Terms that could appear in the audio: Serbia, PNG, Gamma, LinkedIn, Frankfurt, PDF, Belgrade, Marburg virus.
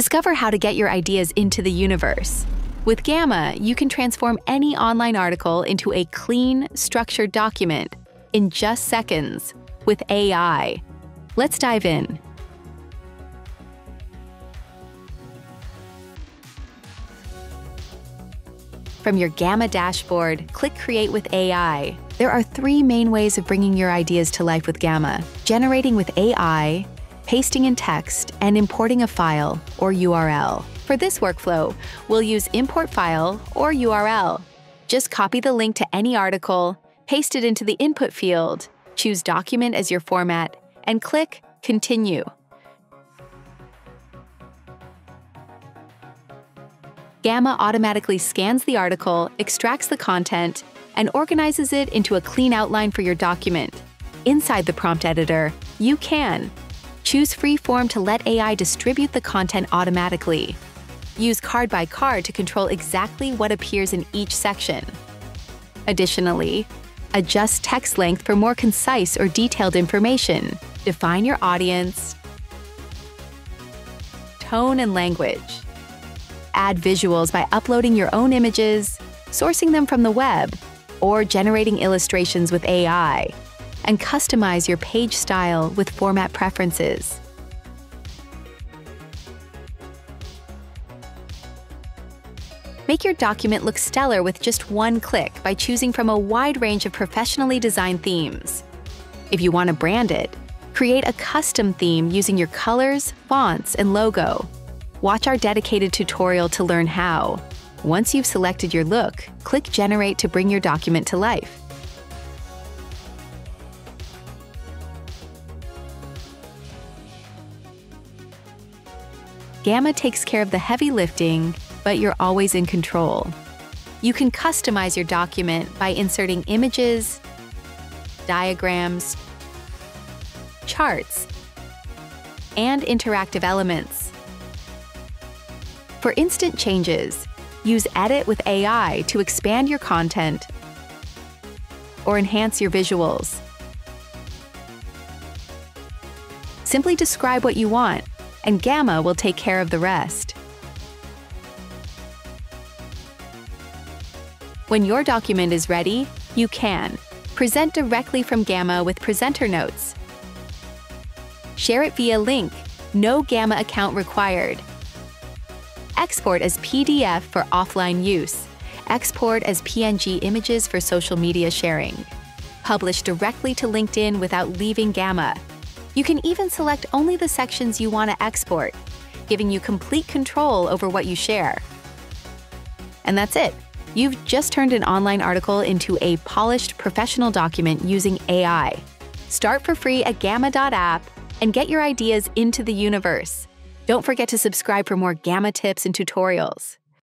Discover how to get your ideas into the universe. With Gamma, you can transform any online article into a clean, structured document in just seconds with AI. Let's dive in. From your Gamma dashboard, click Create with AI. There are three main ways of bringing your ideas to life with Gamma: generating with AI, pasting in text, and importing a file or URL. For this workflow, we'll use import file or URL. Just copy the link to any article, paste it into the input field, choose document as your format, and click Continue. Gamma automatically scans the article, extracts the content, and organizes it into a clean outline for your document. Inside the prompt editor, you can choose free form to let AI distribute the content automatically. Use card by card to control exactly what appears in each section. Additionally, adjust text length for more concise or detailed information. Define your audience, tone, and language. Add visuals by uploading your own images, sourcing them from the web, or generating illustrations with AI, and customize your page style with format preferences. Make your document look stellar with just one click by choosing from a wide range of professionally designed themes. If you want to brand it, create a custom theme using your colors, fonts, and logo. Watch our dedicated tutorial to learn how. Once you've selected your look, click Generate to bring your document to life. Gamma takes care of the heavy lifting, but you're always in control. You can customize your document by inserting images, diagrams, charts, and interactive elements. For instant changes, use Edit with AI to expand your content or enhance your visuals. Simply describe what you want, and Gamma will take care of the rest. When your document is ready, you can present directly from Gamma with presenter notes, share it via link, no Gamma account required, export as PDF for offline use, export as PNG images for social media sharing, publish directly to LinkedIn without leaving Gamma. You can even select only the sections you want to export, giving you complete control over what you share. And that's it. You've just turned an online article into a polished professional document using AI. Start for free at gamma.app and get your ideas into the universe. Don't forget to subscribe for more Gamma tips and tutorials.